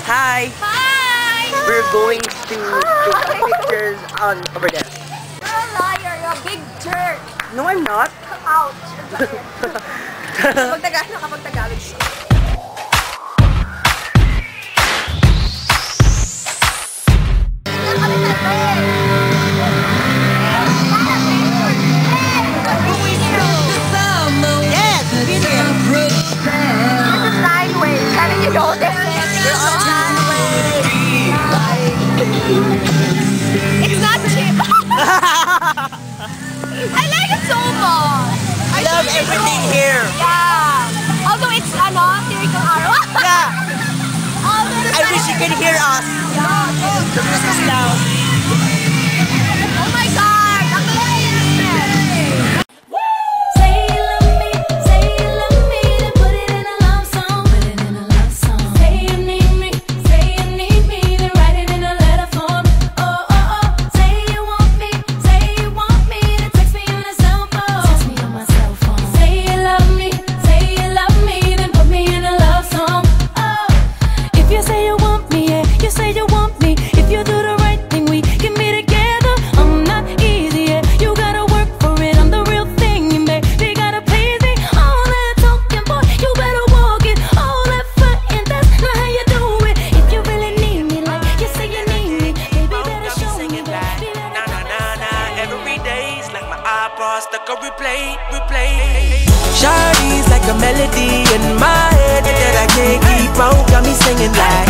Hi! Hi! We're going to take pictures on over there. You're a liar! You're a big jerk! No, I'm not! Ouch! Pag-Tagalog siya. It's not cheap. I like it so much. I love everything here. Yeah. Although it's theoretical arrow. Yeah. I wish you could hear us. Yeah. The music is loud. Oh my God. Say you love me. Say you love me. Then put it in a love song. Put it in a love song. Say you need me. Say you need me. Then write it in a letter form. Oh. Like a replay. Shawty's like a melody in my head that I can't keep on. Got me singing like.